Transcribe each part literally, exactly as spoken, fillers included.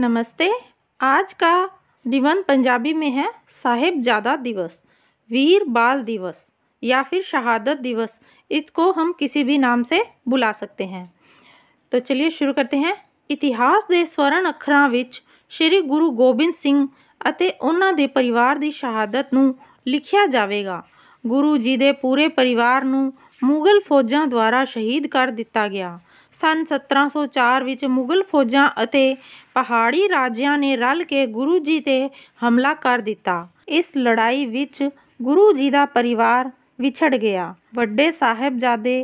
नमस्ते। आज का दिवन पंजाबी में है साहिबजादा दिवस, वीर बाल दिवस या फिर शहादत दिवस। इसको हम किसी भी नाम से बुला सकते हैं। तो चलिए शुरू करते हैं। इतिहास के स्वर्ण अखरों विच श्री गुरु गोविंद सिंह ਅਤੇ ਉਹਨਾਂ ਦੇ परिवार की शहादत ਨੂੰ लिखਿਆ ਜਾਵੇਗਾ। गुरु जी के पूरे परिवार ਨੂੰ मुगल फौजा द्वारा शहीद कर दिता गया। सन सत्रह सौ चार विच मुगल फौजा अते पहाड़ी राज्यां ने रल के गुरु जी ते हमला कर दिता। इस लड़ाई विच गुरु जी का परिवार विछड़ गया। वड्डे साहबजादे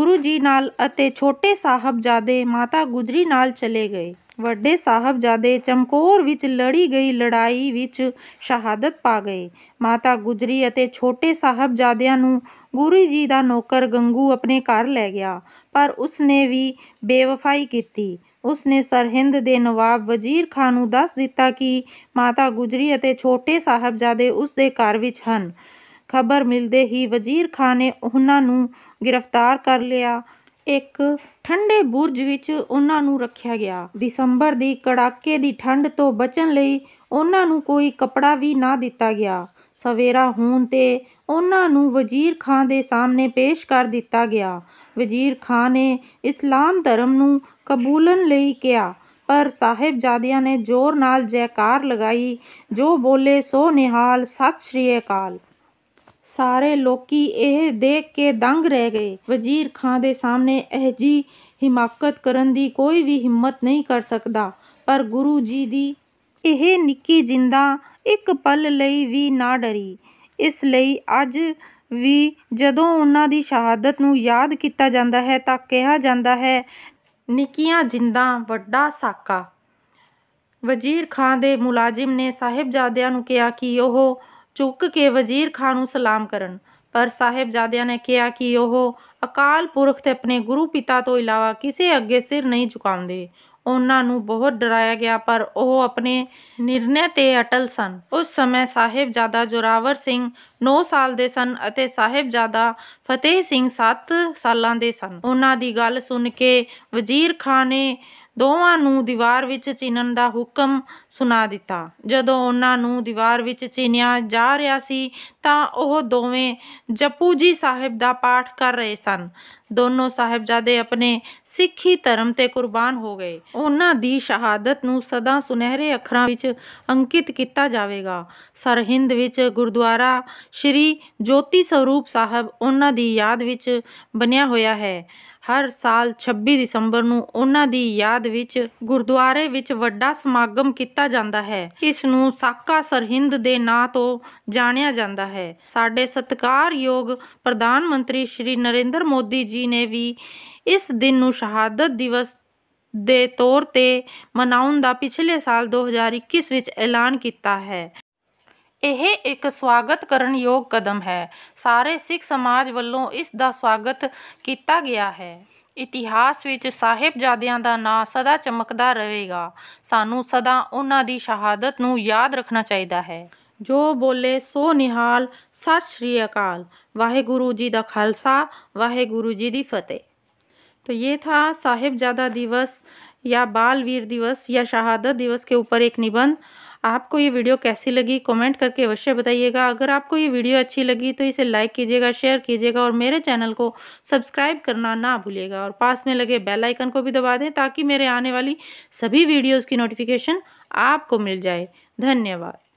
गुरु जी नाल अते छोटे साहबजादे माता गुजरी नाल चले गए। वड्डे साहबजादे चमकौर विच लड़ी गई लड़ाई विच शहादत पा गए। माता गुजरी अते छोटे साहबजादियां नूं गुरु जी दा नौकर गंगू अपने घर ले गया, पर उसने भी बेवफाई की। उसने सरहिंद दे नवाब वजीर खान नूं दस दिता कि माता गुजरी अते छोटे साहबजादे उसके घर विच हन। खबर मिलते ही वजीर खान ने उन्हां नूं गिरफ्तार कर लिया। एक ठंडे बुर्ज विच उन्हां नूं रखिया गया। दिसंबर की कड़ाके की ठंड तो बचण लई उन्हां नूं कोई कपड़ा भी ना दिता गया। सवेरा होण ते उन्हां नूं वजीर खान दे सामने पेश कर दिता गया। वजीर खान ने इस्लाम धर्म नूं कबूलन लई किया, पर साहिबजादियां ने जोर नाल जयकार लगाई। जो बोले सो निहाल, सत श्री अकाल। सारे लोकी यह देख के दंग रह गए। वजीर खान दे सामने यह जी हिमाकत करन दी कोई भी हिम्मत नहीं कर सकता, पर गुरु जी दी यह निक्की जिंदा एक पल लई भी ना डरी। इस लई अज भी जदों उन्हां दी शहादत नूं याद किया जाता है तां कहा जाता है, निक्कियां जिंदा वड्डा साका। वजीर खान दे मुलाजिम ने साहिबजादियां नूं कहा कि ओह चुक के वजीर खान नूं सलाम करन, पर साहिबजादियां ने कहा कि ओह अकाल पुरख ते अपने गुरु पिता तो इलावा किसी अगे सिर नहीं झुकाउंदे। उन्हां नूं बहुत डराया गया, पर ओह अपने निर्णय ते अटल सन। उस समय साहिबजादा जोरावर सिंह नौ साल दे सन अते साहिबजादा फतेह सिंह सत्त सालां दे सन। उन्हां दी गल सुन के वजीर खान ने ਦੋਵਾਂ ਨੂੰ ਦੀਵਾਰ ਵਿੱਚ ਚਿਣਨ ਦਾ ਹੁਕਮ ਸੁਣਾ ਦਿੱਤਾ। ਜਦੋਂ ਉਹਨਾਂ ਨੂੰ ਦੀਵਾਰ ਵਿੱਚ ਚਿਣਿਆ ਜਾ ਰਿਹਾ ਸੀ ਤਾਂ ਉਹ ਦੋਵੇਂ ਜਪੂ ਜੀ ਸਾਹਿਬ ਦਾ ਪਾਠ ਕਰ ਰਹੇ ਸਨ। ਦੋਨੋਂ ਸਾਹਿਬਜ਼ਾਦੇ ਆਪਣੇ ਸਿੱਖੀ ਧਰਮ ਤੇ ਕੁਰਬਾਨ ਹੋ ਗਏ। ਉਹਨਾਂ ਦੀ ਸ਼ਹਾਦਤ ਨੂੰ ਸਦਾ ਸੁਨਹਿਰੇ ਅੱਖਰਾਂ ਵਿੱਚ ਅੰਕਿਤ ਕੀਤਾ ਜਾਵੇਗਾ। ਸਰਹਿੰਦ ਵਿੱਚ ਗੁਰਦੁਆਰਾ ਸ਼੍ਰੀ ज्योति स्वरूप साहब ਉਹਨਾਂ ਦੀ ਯਾਦ ਵਿੱਚ ਬਣਿਆ ਹੋਇਆ ਹੈ। हर साल छब्बी दिसंबर नूं उन्हां दी याद विच गुरुद्वारे विच वड्डा समागम किया जाता है। इस नूं साका सरहिंद दे नां तो जानिया जाता है। साडे सत्कारयोग प्रधानमंत्री श्री नरेंद्र मोदी जी ने भी इस दिन नूं शहादत दिवस दे तौर ते मनाउण दा पिछले साल दो हज़ार इक्कीस विच ऐलान किया है। यह एक स्वागत करन योग कदम है। सारे सिख समाज वालों इस दा स्वागत किया गया है। इतिहास विच साहिबजादियां दा नां सदा चमकदा रहेगा। सानू सदा उन्हां दी शहादत नूं याद रखना चाहिदा है। जो बोले सो निहाल, सत श्री अकाल। वाहेगुरु जी दा खालसा, वाहेगुरु जी दी फतेह। तो ये था साहिबजादा दिवस या बाल वीर दिवस या शहादत दिवस के ऊपर एक निबंध। आपको ये वीडियो कैसी लगी कमेंट करके अवश्य बताइएगा। अगर आपको ये वीडियो अच्छी लगी तो इसे लाइक कीजिएगा, शेयर कीजिएगा और मेरे चैनल को सब्सक्राइब करना ना भूलिएगा। और पास में लगे बेल आइकन को भी दबा दें ताकि मेरे आने वाली सभी वीडियोज़ की नोटिफिकेशन आपको मिल जाए। धन्यवाद।